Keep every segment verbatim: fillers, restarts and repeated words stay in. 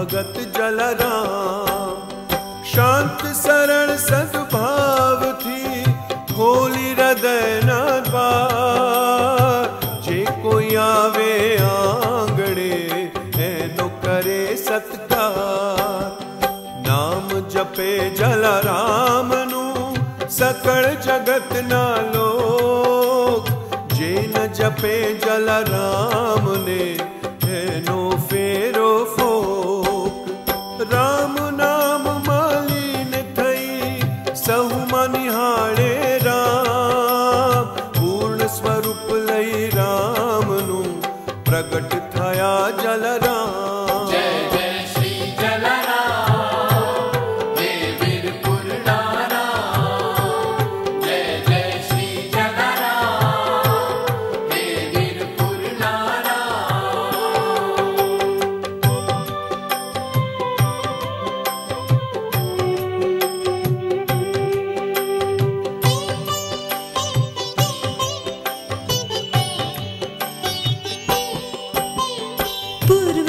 भगत जलाराम। शांत सरल सद्भाव थी खोली हृदय ना द्वार। जे कोई आवे आंगणे ऐनो करे सत्कार। नाम जपे जलाराम नू सकल जगत ना लोक। जे न जपे जलाराम ने ऐनो फेरो फोक। राम नाम मालीन थई सहु मनिहारे राम। पूर्ण स्वरूप लई राम नू प्रगट थया जलाराम। जय जय श्री जलाराम देवीरपुर नारायण। जय जय श्री जलाराम देवीरपुर नारायण। पूर्व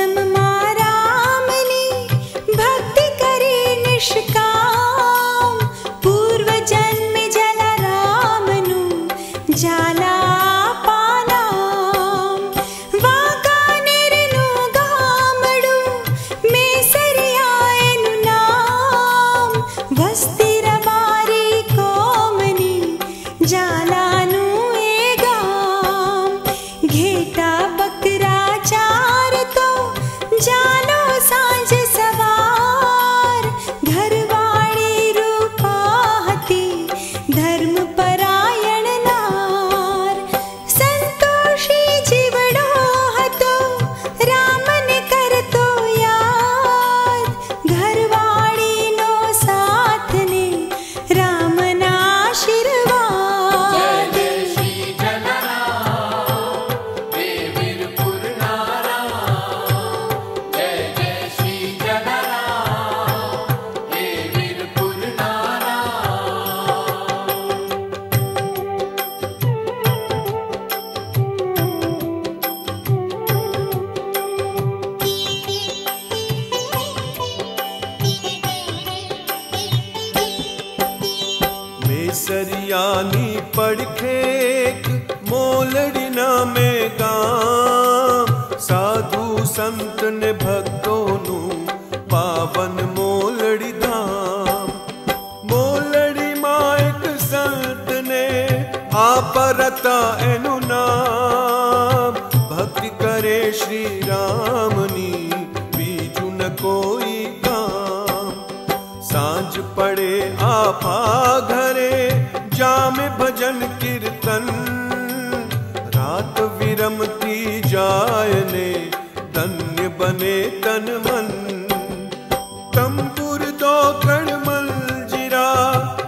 मां राम ने भक्ति करे निष्काम। पूर्व जन्म जलाराम नू जाला पाना। वाकानेर नू गामडू मेसरियाए नू नाम। वस्ती रबारी कौमनी जाला नू ए गाम। घेटा बकरा चार तो जानो सांझ सवार। घरवाणी रूपाहती धर्म परायण नार। संतोषी जीवड़ो हतो राम ने करतो याद। घरवाणी नो साथ ने राम ना आशीर्वाद। मेसरियानी पड़खेक मोलड़ी नामे गाम। साधु संत ने भक्तों नू पावन मोलड़ी धाम। मोलड़ी मां एक संत ने आपरता एनु नाम। भक्ति करे श्री रामनी बीजू न कोई काम। सांझ पड़े आपा घरे जाम भजन कीर्तन। रात विरमती जायने धन्य बने तन मन। तंबुर दो कण मंजिरा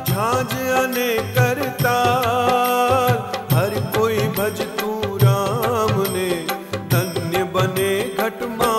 झांझ अने करता। हर कोई भज तू राम ने धन्य बने घटमा।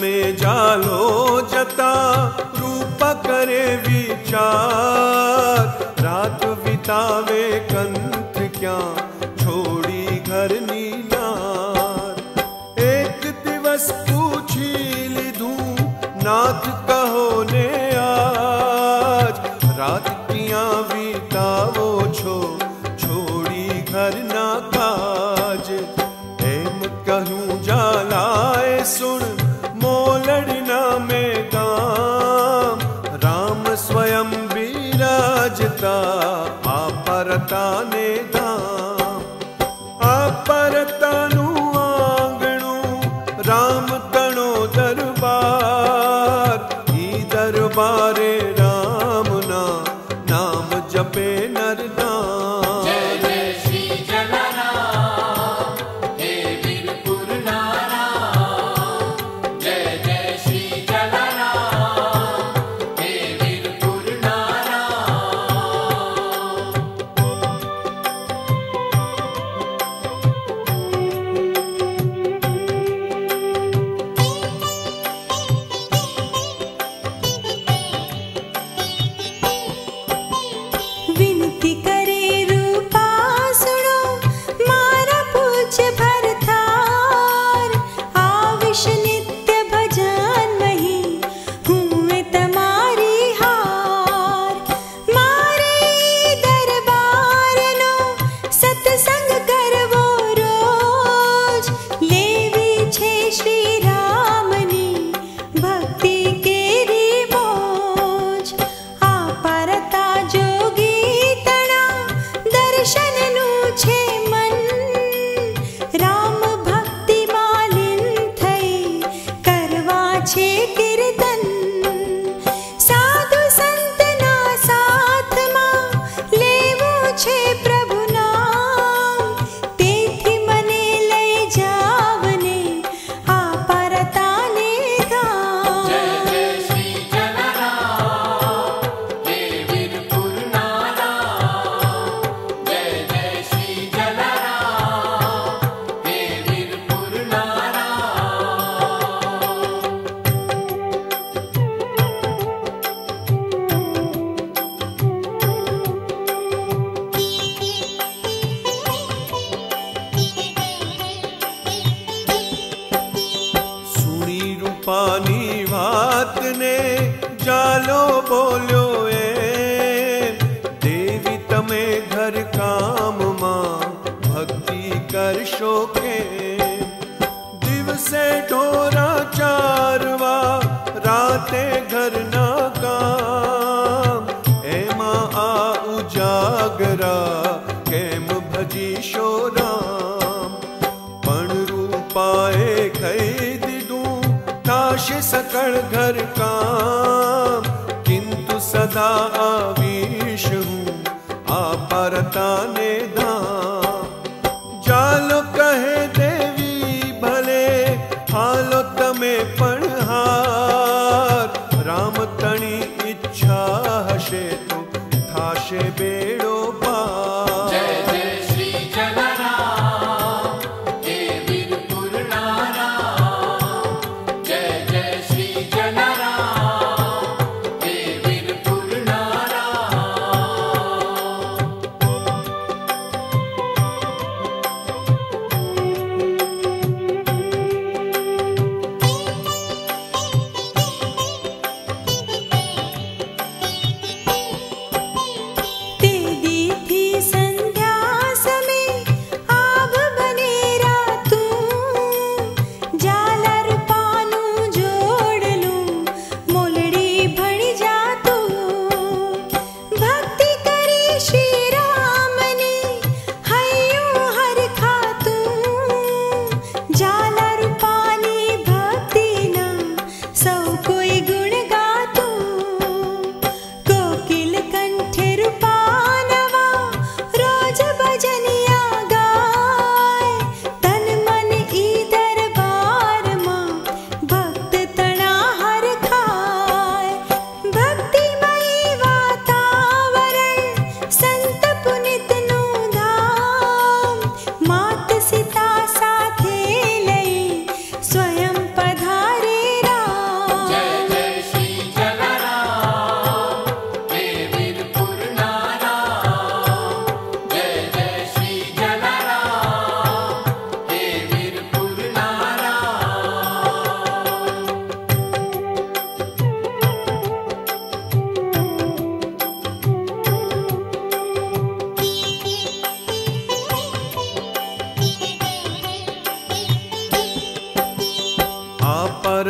में जालो जता रूप करे विचार, रात बितावे कंठ क्या छोड़ी घर नीनार। एक दिवस पूछी लिधू नाथ कहो ने आज, रात किया बितावो छो छोड़ी घर ना काज। एम कहूँ जालाए सुन मोलड़ना में काम, राम स्वयं विराजता आपरताने धाम। आपरतानु आंगणु राम तनो दरबार, ई दरबारे राम ना नाम जपे नर नाम। पानी बात ने जालो बोलो ए देवी तमे घर काम मां भक्ति कर शोके। दिवसे ढोरा चारवा राते घर ना काम, ए मां आ उजागरा केम भजी शो राम। पण रूपाए कई ताश सकल घर काम, किंतु सदा आवीश हूँ आपरताने धाम। जालो कहे देवी भले हालो तमे पणहार, राम तणी इच्छा हशे तो थाशे बेड़ो पार।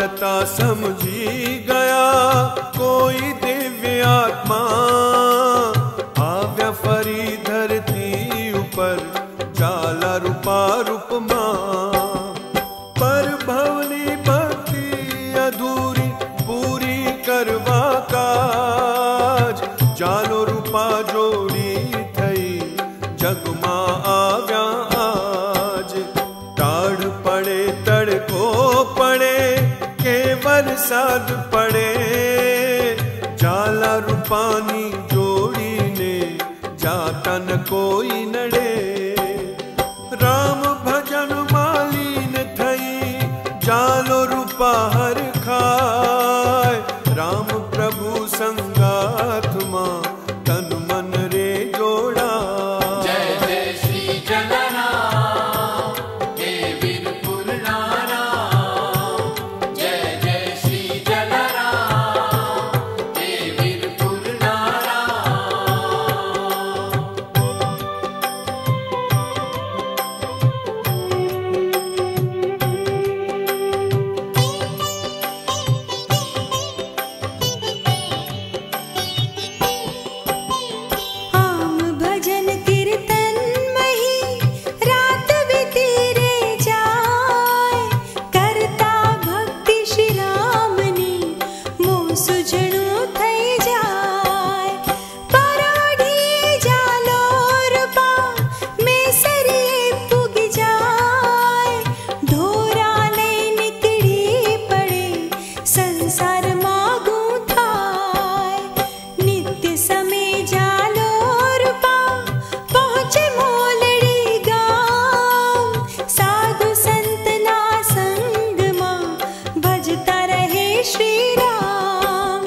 माता समझी गया कोई दिव्य आत्मा, आव्या फरी धरती ऊपर चाला रूपा रूपमा। पर भवनी भक्ति अधूरी पूरी करवा काज, जालो रूपा जोड़ी थई जगमा आव्या आज। टाढ़ पड़े तड़को पड़े केवल साध पड़े, जाला रूपानी जोड़ी ने जाता न कोई नड़े। राम भजन मालीन थई जालो रूपा हर खाय, राम प्रभु संगात मां तन मन रे जोड़ा। जय जय श्री जलाराम देवीरपुर नारायण, जय जय श्री जलाराम देवीरपुर नारायण। आम भजन कीर्तन मही रात बितीरे जाय, करता भक्ति श्री राम नी मोह सुजणो थई जाय। पराढ़ी जालो रूपा मेसरी पुग जाय, ढोरा ले निकड़ी पड़े संसार मा गूंथाय। नित्य समय जालो रूपा पहुँचे मोलड़ी गाँव, साधु संतना संग मां भजता रहे श्री राम।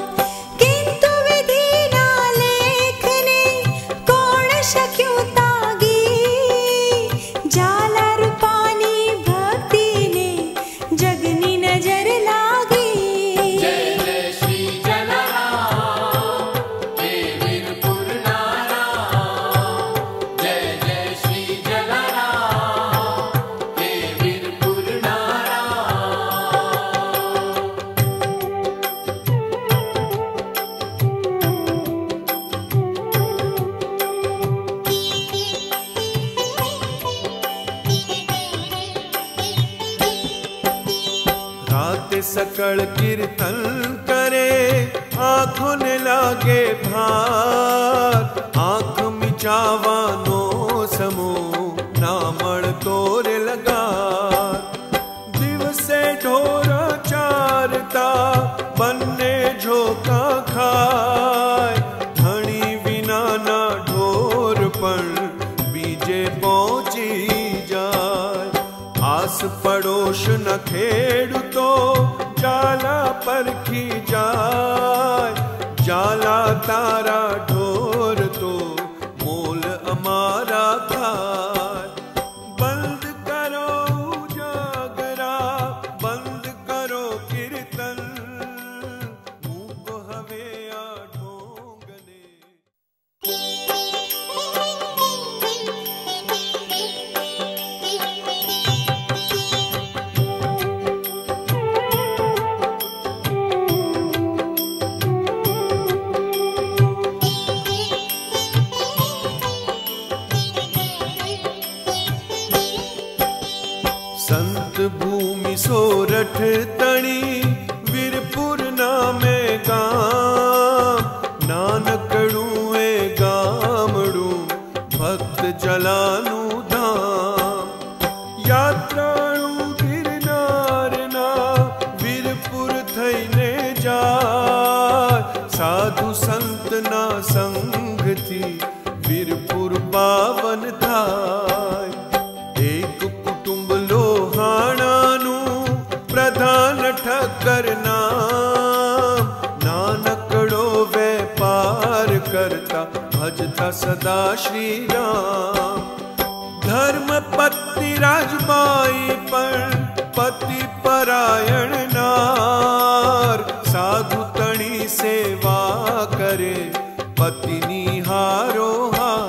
किंतु विधि ना लेखने कोण शक्यो तागी, जाला रूपानी भक्ति ने जगनी नजर लागी। जय जय श्री जलाराम देवीरपुर नारायण, जय जय श्री जलाराम देवीरपुर नारायण। रात सकल कीर्तन करे आँखों ने लागे भार, आँख मिचावानो समो नामण तोर लगा। दिवसे ढोरा चारता बन्ने झोका खाय, धणी विना ना ढोर पण बीजे पहुंची जाय। आस पड़ोस न खेड़ तो जाला परखी जाय, जाला तारा ढोर तो मोल अमारा खाय। बंद करो उजागरा बंद करो कीर्तन, मूक हवे आ ढोंगने। संत भूमि सोरठ तणी वीरपुर नामे गाम, नानकड़ू ए गामड़ू भक्त जलानू धाम। यात्राणू गिरनार ना वीरपुर थईने जा, साधु संत ना संग थी वीरपुर पावन थाय। ठक्कर नाम नानकड़ो व्यापार करता भजता सदा श्री राम। धर्म पत्नी राजबाई पर पति परायण नार, साधु तणी सेवा करे पत्नी हारो हार।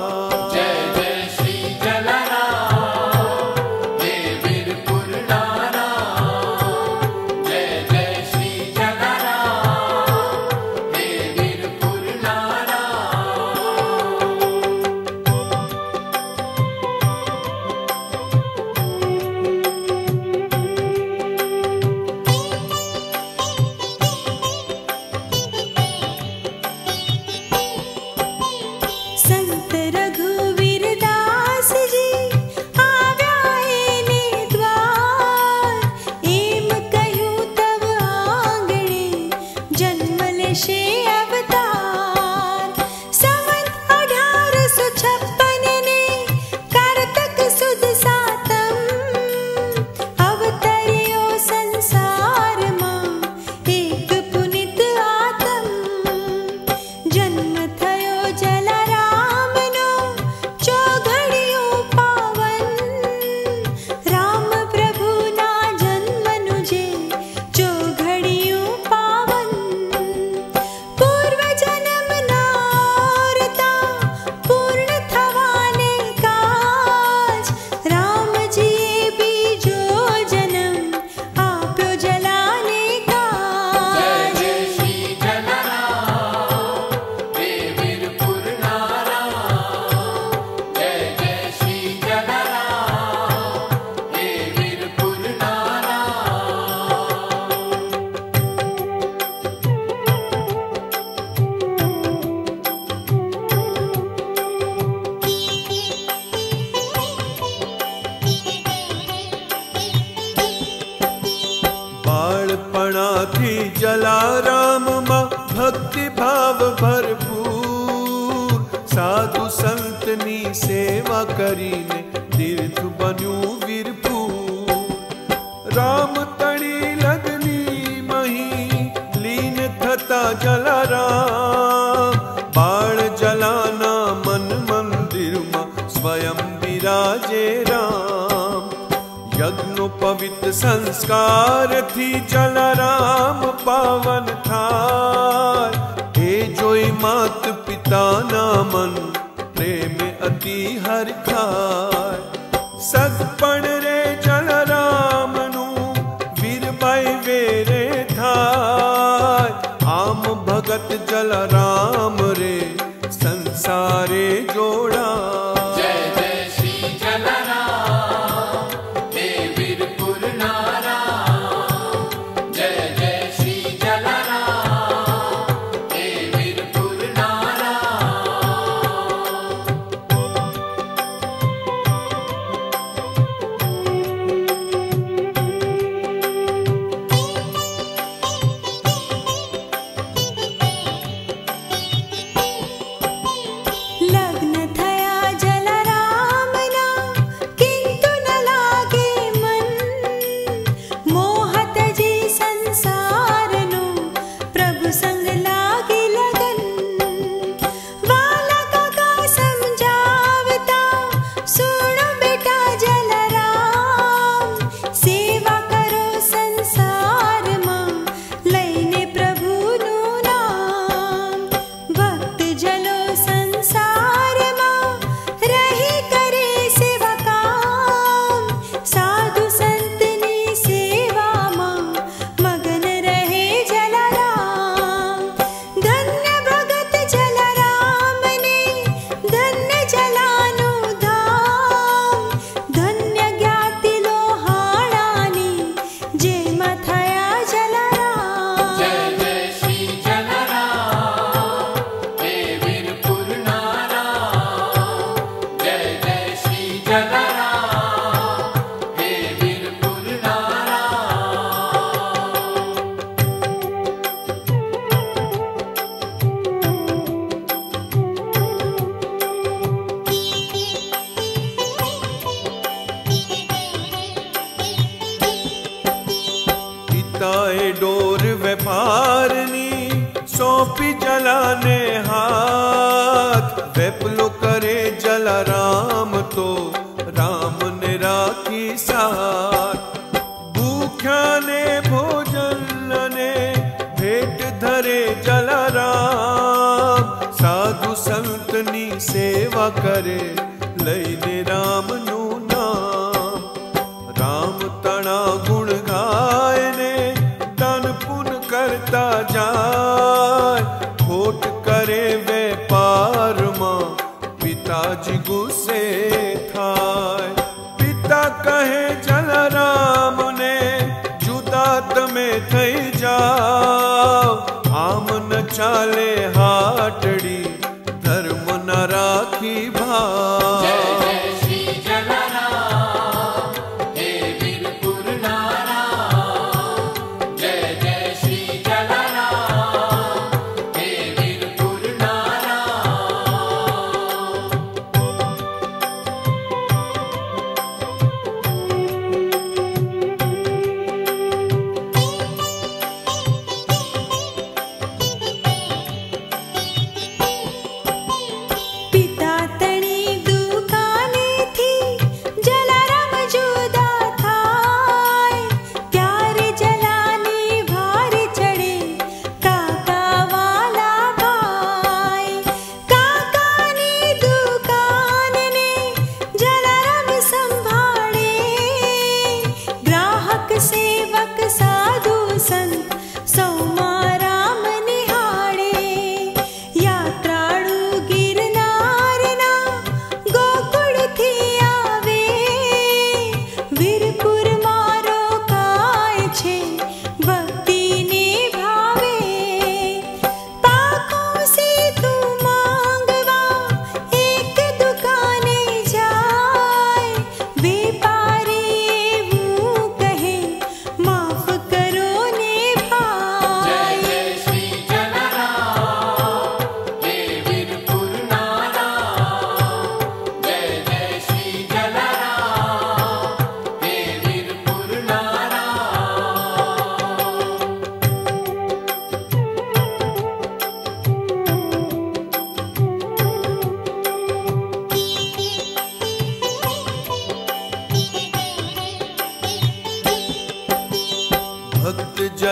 जलाराम माँ भक्ति भाव भरपूर, साधु संतनी सेवा करीने तीर्थ बन्यू वीरपूर। राम तड़ी लगनी मही लीन थता जलाराम, बाण जलाना मन मंदिर माँ स्वयं विराजे राम। यज्ञोपवित संस्कार थी जलाराम पावन थार, हे जोई मात पिता ना मन प्रेम अति हर खार। सगपण रे जलाराम नु वीरबाई वेरे थार, आम भगत जलाराम रे संसारे जोड़ा। डोर व्यापारनी सौंपी जलाने हाथ, वेपलो करे जलाराम तो राम ने राखी साथ। भूख्या ने भोजन ने भेंट धरे जलाराम, साधु संतनी सेवा करे लईने राम नु नाम। राम तना गुण करता जाए, खोट करे व्यापार मां पिताजी गुस्से थाय। पिता कहे जलाराम ने जुदा तमे थई जाओ, आम न चाले हाटड़ी धर्म न राखी भाव। पिता तणी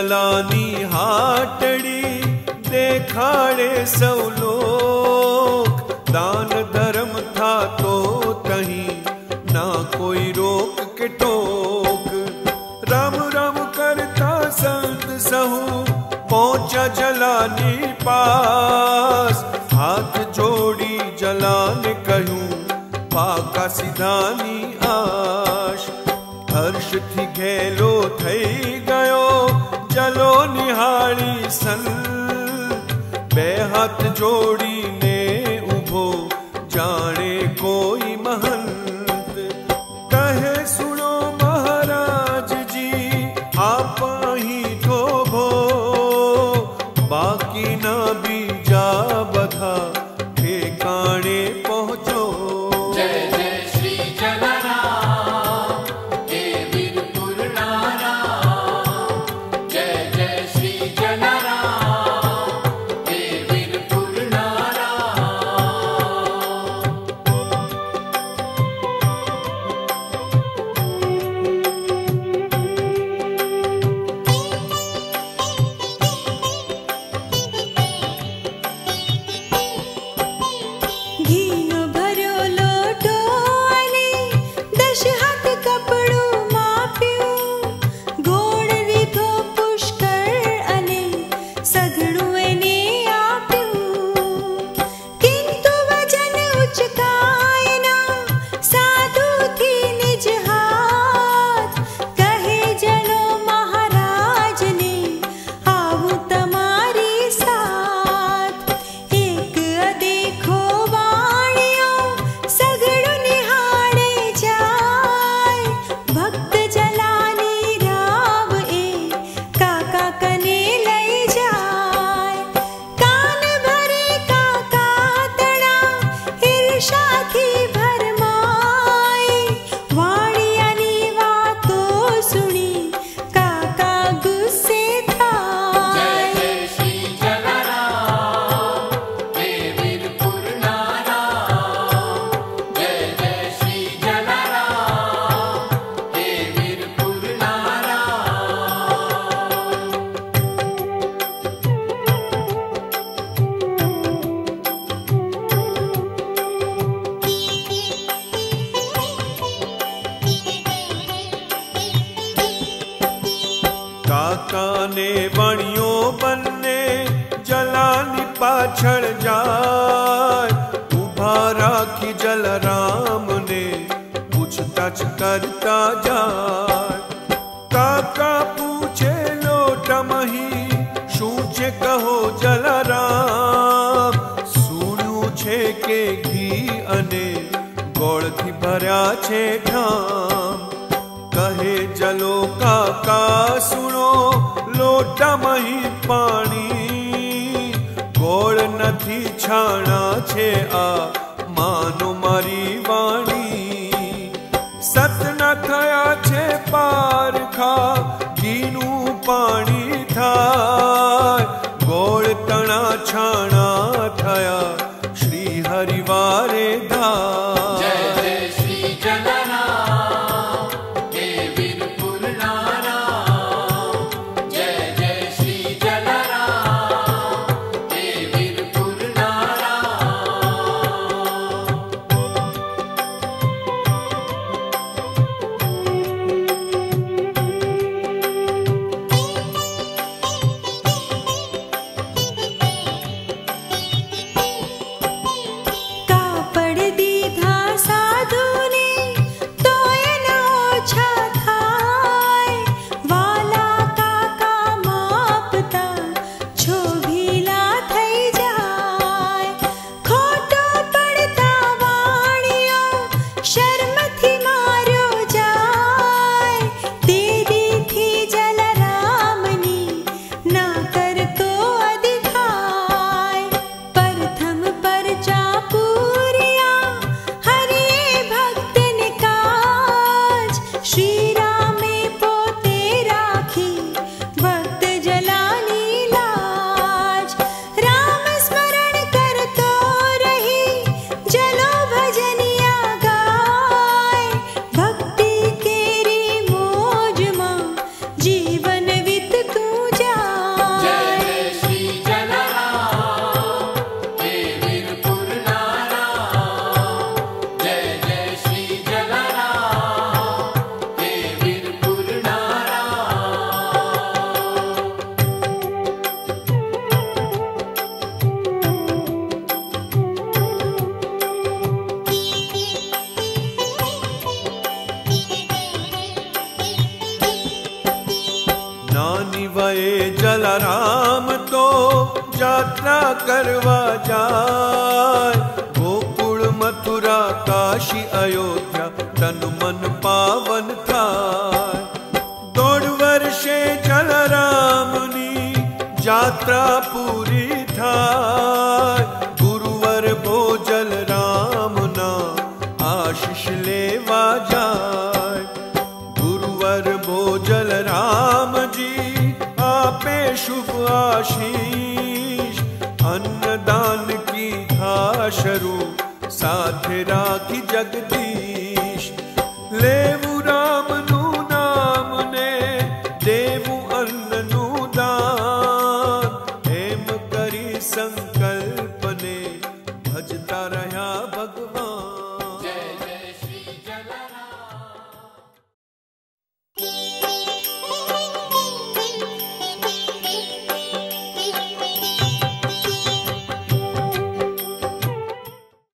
चलानी हाटड़ी देखाड़े सवलोक, दान धर्म था तो तहीं ना कोई रोक के टोक। राम राम करता संत सहु पहुंचा जलाने पास, हाथ जोड़ी जलाने कहूं पाका सिधानी आश। हर्ष थी घेलो थई गयो जलो निहारी सन, बे हाथ जोड़ी ने उभो जाने कोई महंत। कहे सुनो महाराज जी आप ही तो भो, बाकी ना भी जा बधा ठेकाने पहुँचो। काने वणियों बन्ने जलानी पाछड़ जाय, उभा राखी जलाराम ने पूछताछ करता जाय। काका पूछे लोट मही शूचे कहो जलाराम, सून्यू छे के घी अने गोड़ थी भर्या छे ठाम। कहे जलो काका सुनो लोटा मही पानी, गोड़ नथी छाणा छे आ मानो मारी वाणी। सत न थया छे पारखा घीनू पानी था, गोड़ तणा छाणा थया श्री हरिवारे धा। दी धा जलाराम तो यात्रा करवा जाय, गोकुल मथुरा काशी अयोध्या तन मन पावन थाय। दोढ़ वर्षे जलारामनी यात्रा पूरी थाय, गुरुवर भोजल राम ना आशीष लेवा जाय। गुरुवर भोजल राम जी आपे शुभ आशीष, अन्नदान की था शरु साथ राखी जगदीश। लेवु राम नू नाम ने देवु अन्न नू दान, एम करी संकल्प ने भजता रहा भगवान।